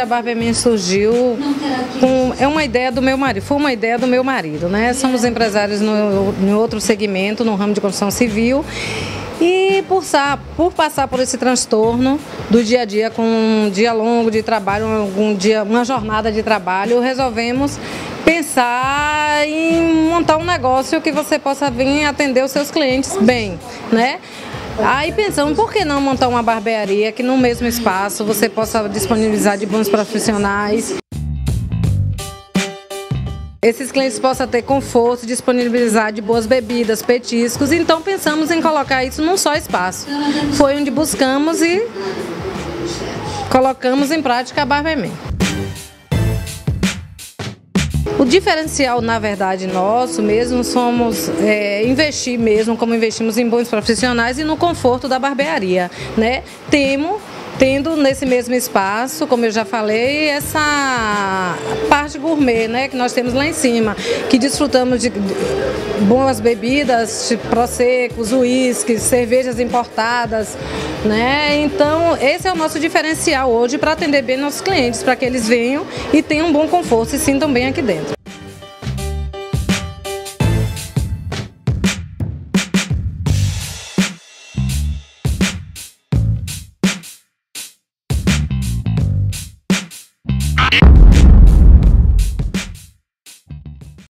A BarberMan surgiu é uma ideia do meu marido, foi uma ideia do meu marido, né? Somos empresários no outro segmento, no ramo de construção civil, e por passar por esse transtorno do dia a dia, com um dia longo de trabalho, uma jornada de trabalho, resolvemos pensar em montar um negócio que você possa vir atender os seus clientes bem, né? Aí pensamos, por que não montar uma barbearia que no mesmo espaço você possa disponibilizar de bons profissionais? Esses clientes possam ter conforto, disponibilizar de boas bebidas, petiscos. Então pensamos em colocar isso num só espaço. Foi onde buscamos e colocamos em prática a BarberMan. O diferencial, na verdade, nosso mesmo, somos investir mesmo, como investimos em bons profissionais e no conforto da barbearia, né? Tendo nesse mesmo espaço, como eu já falei, essa parte gourmet, né, que nós temos lá em cima, que desfrutamos de boas bebidas, tipo prossecos, uísques, cervejas importadas, né? Então esse é o nosso diferencial hoje para atender bem nossos clientes, para que eles venham e tenham um bom conforto e se sintam bem aqui dentro.